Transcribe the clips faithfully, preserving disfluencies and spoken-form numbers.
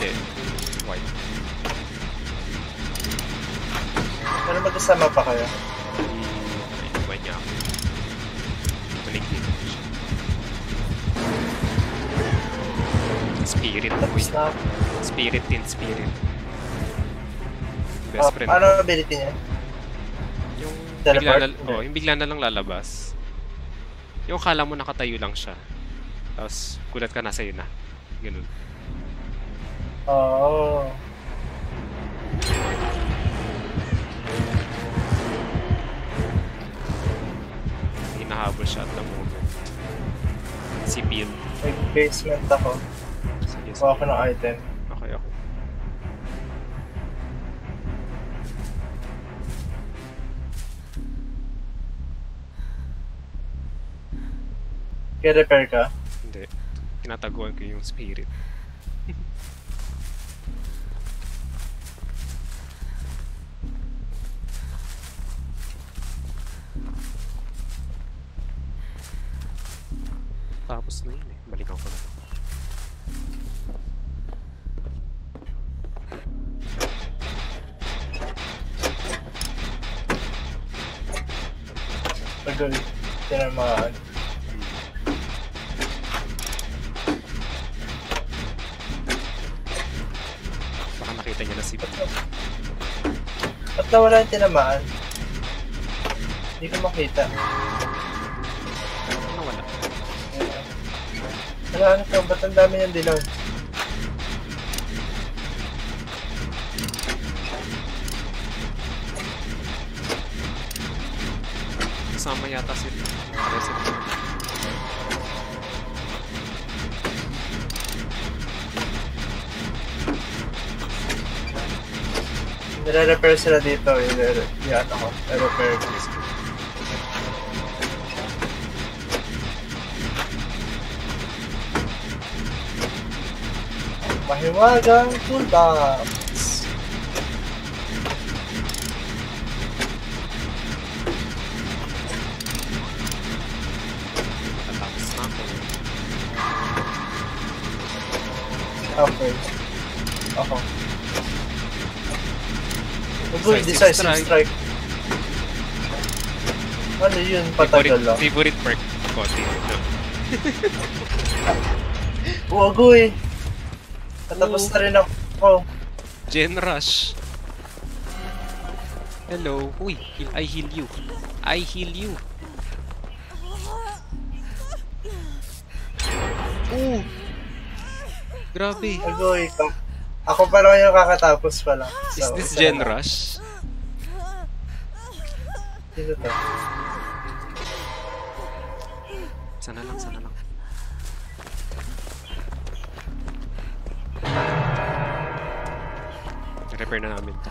Hindi. White. Ano magkasama pa kayo? Inuwa niya ako. Maligid ko siya. Spirit. Spirit in spirit. Best friend. Ano ang ability niya? Yung bigla na, oh, yung bigla na lang lalabas. Yung akala mo nakatayo lang siya. Tapos, kulat ka na sa'yo na. Ganun. Oo. Oh. Hinahabol siya at the moment. Si Bill. Nag-basement ako. Sige, sige. Kuha ko ng item. Okay, ako. Kaya-repair ka? Hindi. Tinataguan ko yung spirit. Tapos na yun eh. Balikan ko na. Tagal. Tinamaan. Nakita niya na si Bato. Ba't na wala yung tinamaan? Hindi ko makita. Ano wala? Wala ano ka, ba't ang dami niyang dilaw? Kasama yata si Resident. Nire-repair sila dito, yan ako, nire-repair please. Mahiwagang toolbox! Natapos na ako. Okay. Ako. Uy, decisive strike. Ano yun? Patagal lang. Favorite perk ko. Huwag ko eh. Katapos na rin ako. Gen Rush. Hello. Uy, I heal you. I heal you. Ooh. Grabe. Agoy ka. Ako pa lang yung kakatapos pala. So, is this Gen Rush? Dito to. Sana lang, sana lang. Repair na namin to.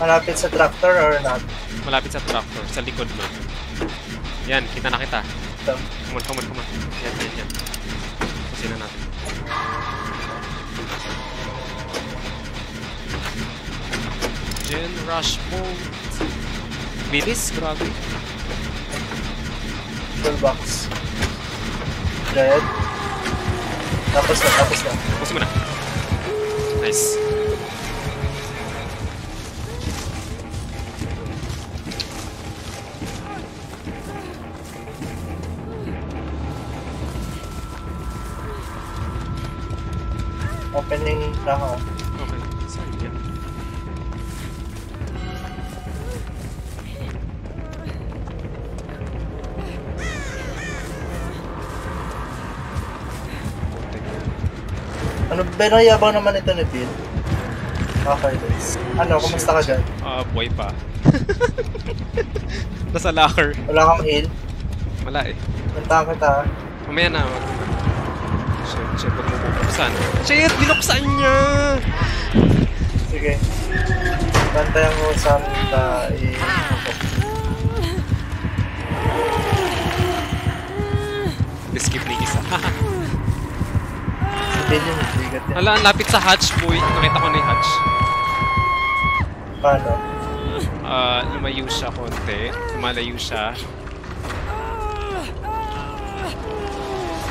Malapit sa tractor or not? Malapit sa tractor, sa likod mo. Yan, kita na kita. Come on, come on, come on. Yan, yan, yan. Kasi na natin. Gen rush mode. Bilis, grabe. Toolbox. Red. Tapos na, tapos na. Tapos mo na. Nice. Opening taho. Okay, sorry. Yeah. Ano ba nayabang naman ito ni Bill? Okay, guys. Ano, kumusta ka dyan? Ah, uh, buhay pa. Nasa locker. Wala kang heal? Wala eh. Puntaan kita. Mamaya na. Shit, shit, huwag mo bubuksan. Shit, binuksan niya! Sige. Bantayan mo saan kita i-hukok. Skip ni isa. Hala, ang lapit sa hatch, boy. Nakita ko na yung hatch. Paano? Ah, uh, lumayo siya konti. Lumalayo siya.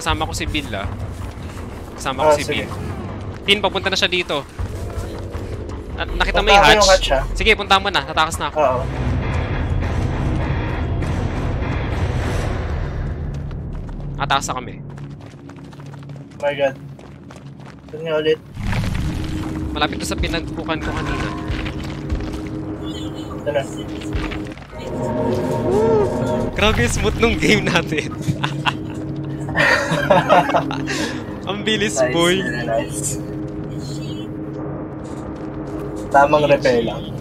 Kasama ko si Bill ah. Kasama ko ah, si sige. Bill. Tin, papunta na siya dito. Na nakita punta mo yung hatch? Yung hatch sige, punta mo na. Natakas na ako. Uh -oh. Natakas na kami. Oh my god. Ito nga ulit. Malapit ko sa pinagbukan ko kanina. Ito na. Grabe yung smooth nung game natin. Ang bilis, nice, boy. Nice. Tamang repair lang.